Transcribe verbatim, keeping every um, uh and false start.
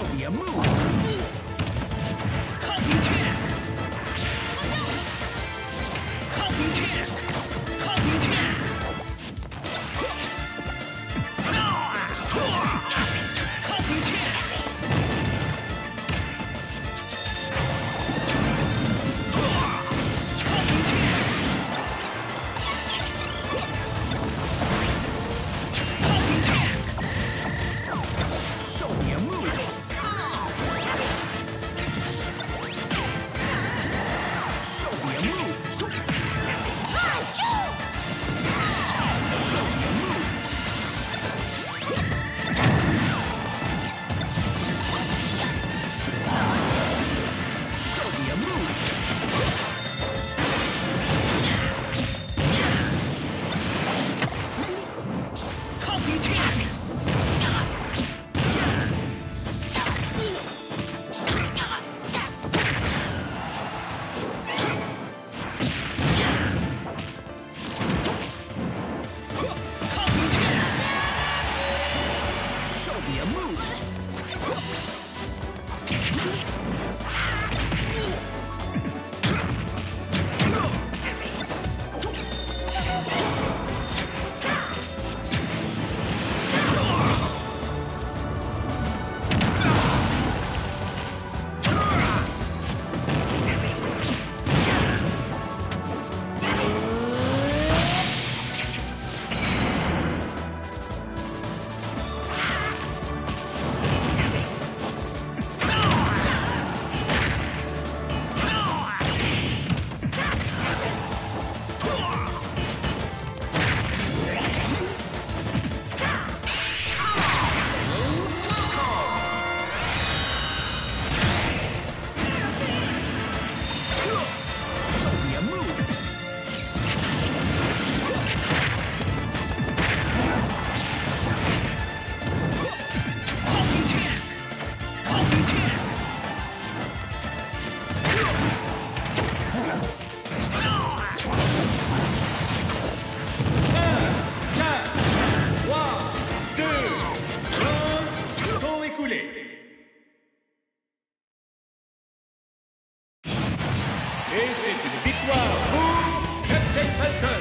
Don't be a mood. Et c'est une victoire pour Captain Falcon.